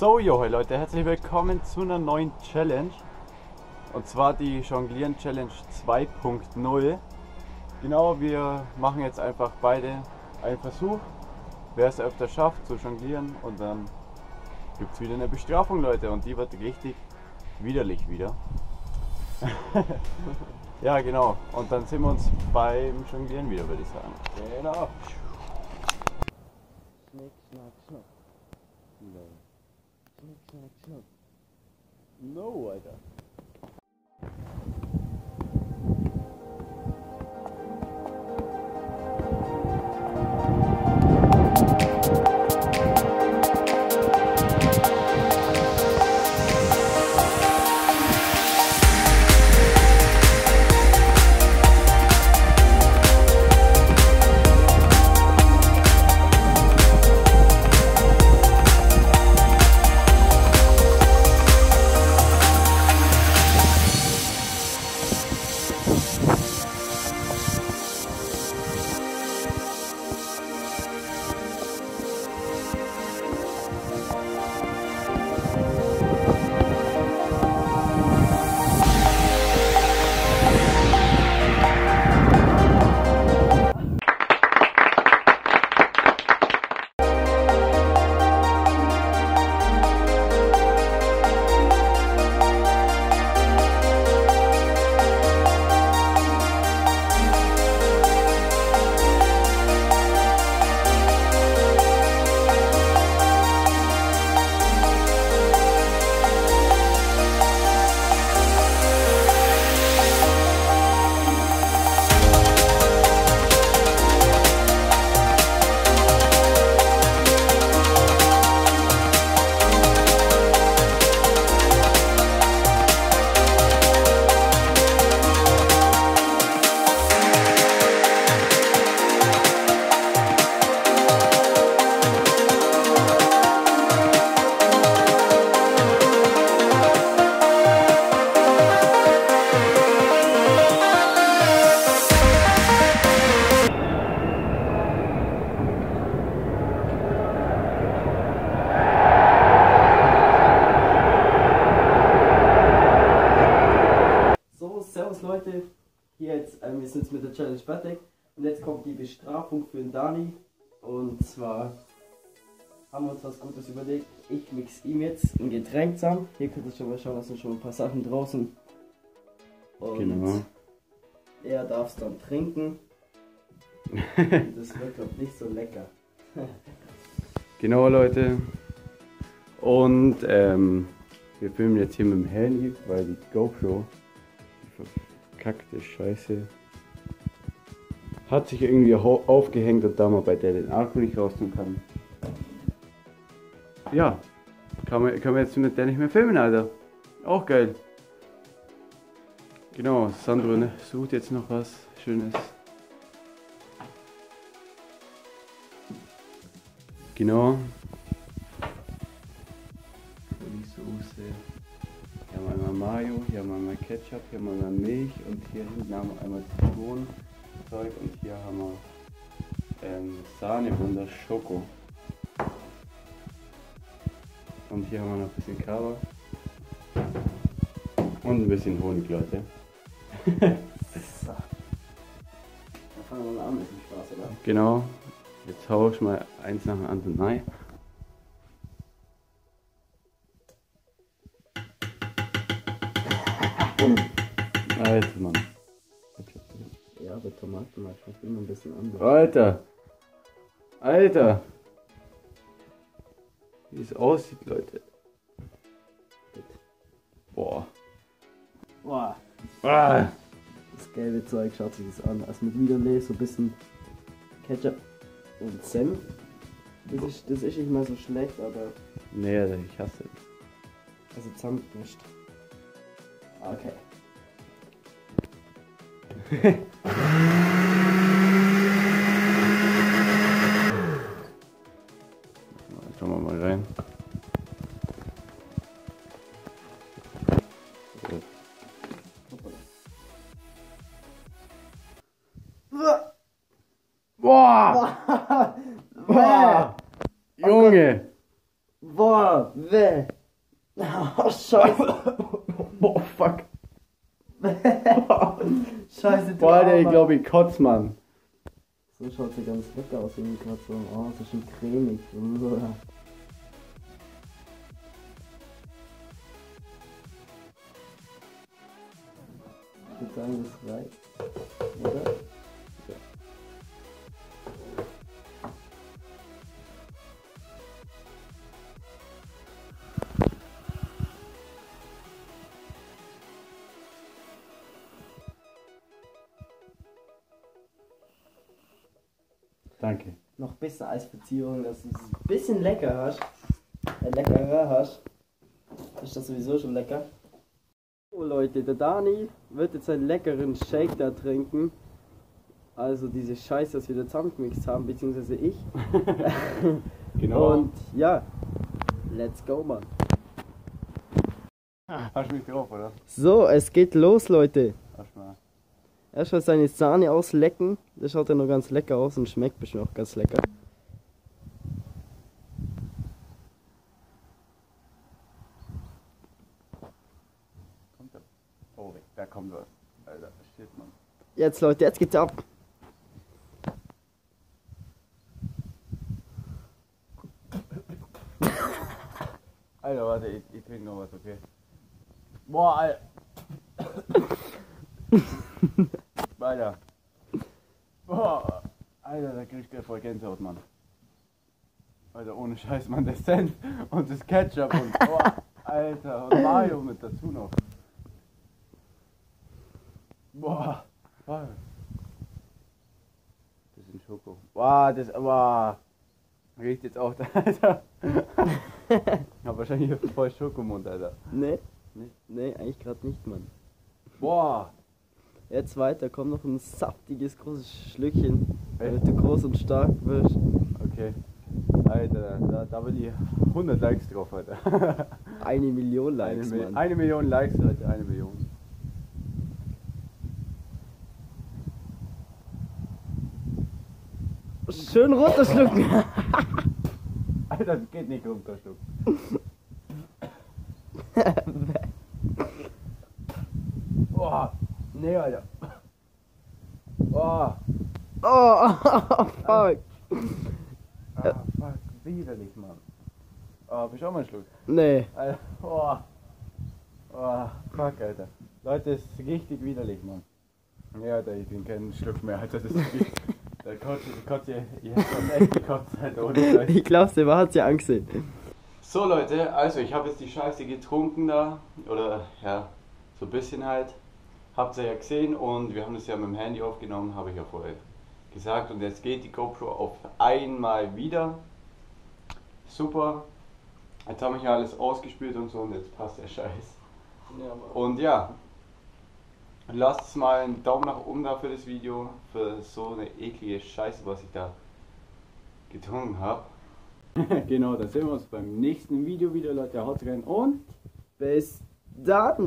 So, yo Leute, herzlich willkommen zu einer neuen Challenge. Und zwar die Jonglieren Challenge 2.0. Genau, wir machen jetzt einfach beide einen Versuch. Wer es öfter schafft zu jonglieren, und dann gibt es wieder eine Bestrafung, Leute. Und die wird richtig widerlich wieder. Ja, genau. Und dann sehen wir uns beim Jonglieren wieder, würde ich sagen. Genau. Schnick, schnack, schnuck. No. Schnick, schnack, schnuck. No, Alter. Servus Leute, wir sind jetzt mit der Challenge fertig und jetzt kommt die Bestrafung für den Dani, und zwar haben wir uns was Gutes überlegt. Ich mix ihm jetzt ein Getränk zusammen. Hier könnt ihr schon mal schauen, da sind schon ein paar Sachen draußen, und genau, er darf es dann trinken. Das wird, glaube ich, nicht so lecker. Genau Leute, und wir filmen jetzt hier mit dem Handy, weil die GoPro verkackte Scheiße hat sich irgendwie aufgehängt, und da man bei der den Akku nicht rausnehmen kann, ja, kann man jetzt mit der nicht mehr filmen, Alter. Auch geil. Genau, Sandro, ne, sucht jetzt noch was Schönes. Genau. Die Soße. Hier haben wir einmal Mayo, hier haben wir einmal Ketchup, hier haben wir einmal Milch, und hier hinten haben wir einmal Zitronenzeug, und hier haben wir Sahne von Schoko. Und hier haben wir noch ein bisschen Kava. Und ein bisschen Honig, Leute. So. Da fangen wir mal an mit dem Spaß, oder? Genau. Jetzt hau ich mal eins nach dem anderen rein. Alter, Mann. Ja, aber Tomaten mal immer ein bisschen anders. Alter! Alter! Wie es aussieht, Leute. Boah. Boah. Ah. Das gelbe Zeug, schaut sich das an. Also mit Widerley, so ein bisschen Ketchup und Senf. Das ist nicht mal so schlecht, aber... Nee, Alter, ich hasse es. Also zusammengemischt. Okay. Schauen wir mal rein. Boah! Boah! Junge! Boah, weh. Oh, scheiße. Boah, fuck. Scheiße, boah, der, glaube ich, kotzt, Mann. So schaut sie ganz lecker aus, irgendwie gerade so. Oh, so schön cremig. Ich würde sagen, das reicht. Oder? Ja. Danke. Noch besser als Beziehung, dass du es ein bisschen lecker hast. Leckerer hast. Ist das sowieso schon lecker? So Leute, der Dani wird jetzt einen leckeren Shake da trinken. Also diese Scheiße, dass wir da zusammengemixt haben, beziehungsweise ich. Genau. Und ja, let's go, Mann. Hast du mich drauf, oder? So, es geht los, Leute. Erstmal seine Sahne auslecken. Das schaut ja noch ganz lecker aus und schmeckt bestimmt auch ganz lecker. Oh, da kommt was. Alter, shit, Mann. Jetzt, Leute, jetzt geht's ab. Alter, warte, ich trinke noch was, okay? Boah, Alter. Alter. Boah. Alter, da krieg ich grad voll Gänsehaut, Mann. Alter, ohne Scheiß, Mann, der Senf und das Ketchup und boah, Alter, und Mayo mit dazu noch. Boah, boah. Das ist ein Schoko. Boah, das aber riecht jetzt auch, Alter. Ich hab wahrscheinlich voll Schokomund, Alter. Nee, eigentlich gerade nicht, Mann. Boah. Jetzt weiter, kommt noch ein saftiges, großes Schlückchen, damit du groß und stark wirst. Okay. Alter, da will ich 100 Likes drauf, Alter. 1 Million Likes, Mann. 1 Million Likes, Leute, 1 Million. Schön runterschlucken. Alter, das geht nicht runterschlucken. Boah, nee, Alter. Boah. Oh, fuck. Ah, fuck, widerlich, Mann. Oh, hab ich auch mal einen Schluck? Nee. Alter, boah. Oh, fuck, Alter. Leute, das ist richtig widerlich, Mann. Nee, Alter, ich bin keinen Schluck mehr, Alter. Das ist richtig. Der Kotze, ihr habt echt gekotzt, Alter, ohne Scheiß. Ich glaub's dir, man hat's ja angesehen. So Leute, also ich habe jetzt die Scheiße getrunken da, oder ja, so ein bisschen halt. Habt ihr ja gesehen und wir haben das ja mit dem Handy aufgenommen, habe ich ja vorher gesagt. Und jetzt geht die GoPro auf einmal wieder. Super. Jetzt habe ich ja alles ausgespült und so und jetzt passt der Scheiß. Und ja. Lasst mal einen Daumen nach oben da für das Video, für so eine eklige Scheiße, was ich da getrunken habe. Genau, dann sehen wir uns beim nächsten Video wieder, Leute. Haut rein und bis dann!